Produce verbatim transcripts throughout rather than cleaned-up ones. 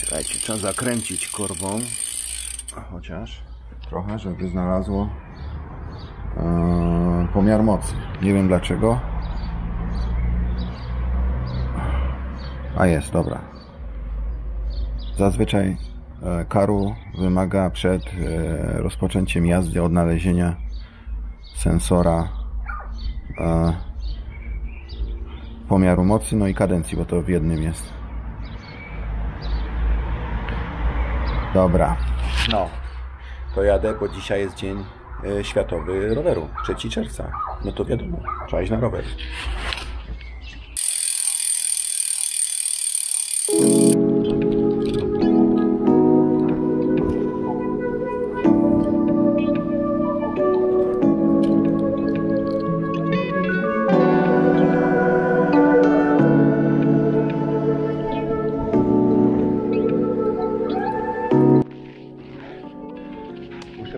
Czekajcie, trzeba zakręcić kurwą, chociaż trochę, żeby znalazło yy, pomiar mocy. Nie wiem dlaczego. A jest, dobra. Zazwyczaj e, karu wymaga przed e, rozpoczęciem jazdy odnalezienia sensora e, pomiaru mocy, no i kadencji, bo to w jednym jest. Dobra, no to jadę, bo dzisiaj jest Dzień e, Światowy Roweru, trzeciego czerwca. No to wiadomo, trzeba iść na rower.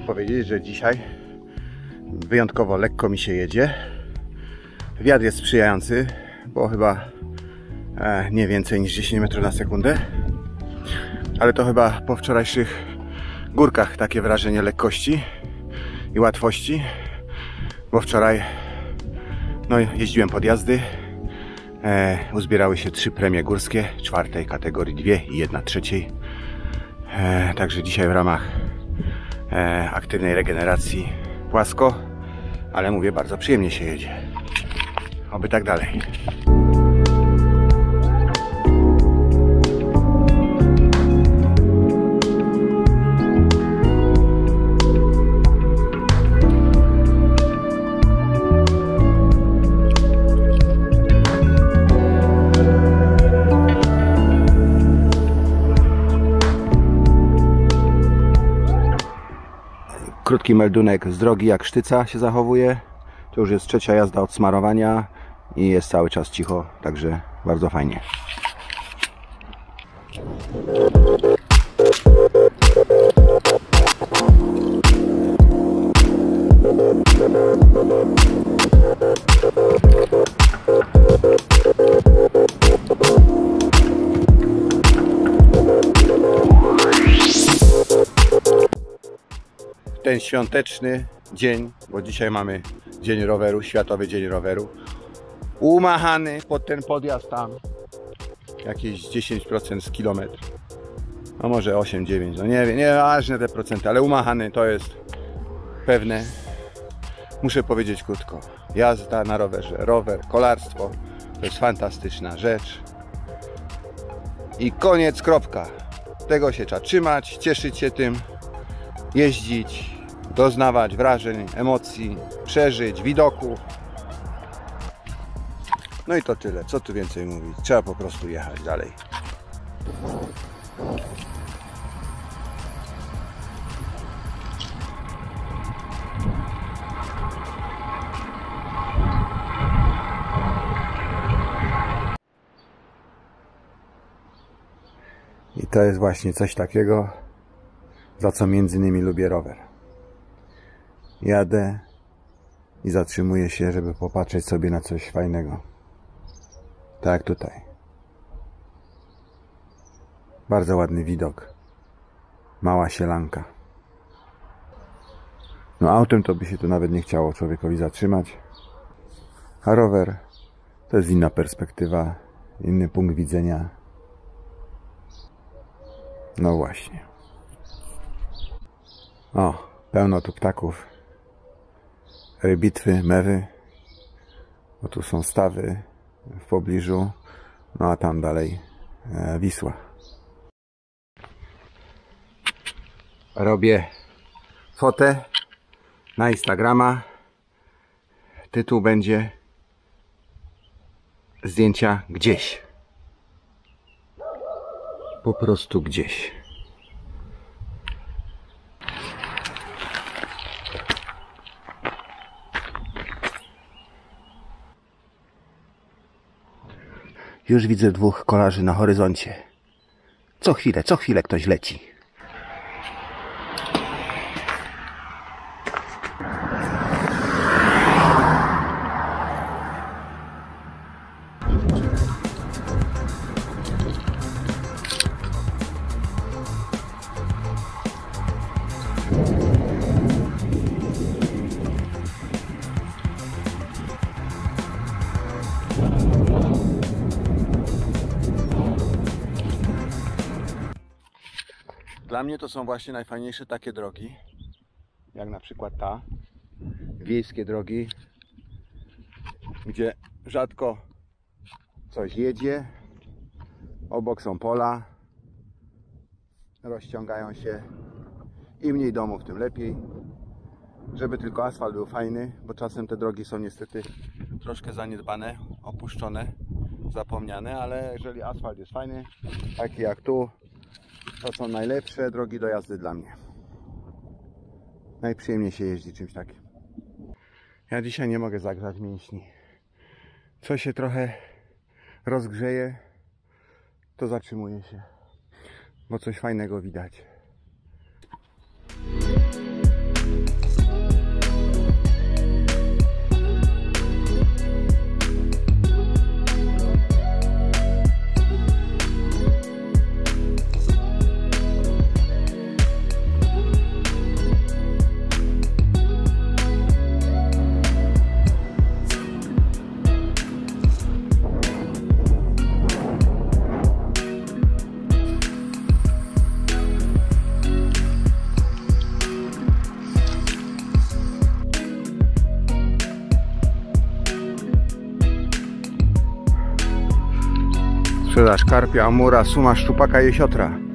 Powiedzieć, że dzisiaj wyjątkowo lekko mi się jedzie. Wiatr jest sprzyjający, bo chyba e, nie więcej niż dziesięć metrów na sekundę. Ale to chyba po wczorajszych górkach takie wrażenie lekkości i łatwości, bo wczoraj no, jeździłem podjazdy. E, uzbierały się trzy premie górskie, czwartej kategorii dwie i jedna trzeciej. E, także dzisiaj w ramach E, aktywnej regeneracji płasko, ale mówię, bardzo przyjemnie się jedzie. Oby tak dalej. Krótki meldunek z drogi, jak sztyca się zachowuje. To już jest trzecia jazda od smarowania i jest cały czas cicho, także bardzo fajnie. Ten świąteczny dzień, bo dzisiaj mamy Dzień Roweru, Światowy Dzień Roweru, umachany pod ten podjazd tam jakieś dziesięć procent z kilometr, no może osiem dziewięć, no nie wiem, nieważne te procenty, ale umachany to jest pewne. Muszę powiedzieć krótko, jazda na rowerze, rower, kolarstwo to jest fantastyczna rzecz i koniec, kropka. Tego się trzeba trzymać, cieszyć się tym, jeździć, doznawać wrażeń, emocji, przeżyć, widoków. No i to tyle. Co tu więcej mówić? Trzeba po prostu jechać dalej. I to jest właśnie coś takiego, za co między innymi lubię rower. Jadę i zatrzymuję się, żeby popatrzeć sobie na coś fajnego. Tak jak tutaj. Bardzo ładny widok. Mała sielanka. No autem to by się tu nawet nie chciało człowiekowi zatrzymać. A rower to jest inna perspektywa, inny punkt widzenia. No właśnie. O, pełno tu ptaków. Rybitwy, mewy. Bo tu są stawy w pobliżu. No a tam dalej e, Wisła. Robię fotę na Instagrama. Tytuł będzie zdjęcia gdzieś. Po prostu gdzieś. Już widzę dwóch kolarzy na horyzoncie. Co chwilę, co chwilę ktoś leci. Dla mnie to są właśnie najfajniejsze takie drogi, jak na przykład ta, wiejskie drogi, gdzie rzadko coś jedzie, obok są pola, rozciągają się, im mniej domów, tym lepiej, żeby tylko asfalt był fajny, bo czasem te drogi są niestety troszkę zaniedbane, opuszczone, zapomniane, ale jeżeli asfalt jest fajny, taki jak tu, to są najlepsze drogi do jazdy dla mnie. Najprzyjemniej się jeździ czymś takim. Ja dzisiaj nie mogę zagrzać mięśni. Co się trochę rozgrzeje, to zatrzymuję się, bo coś fajnego widać. Sprzedaż karpia, amura, suma, szczupaka, jesiotra.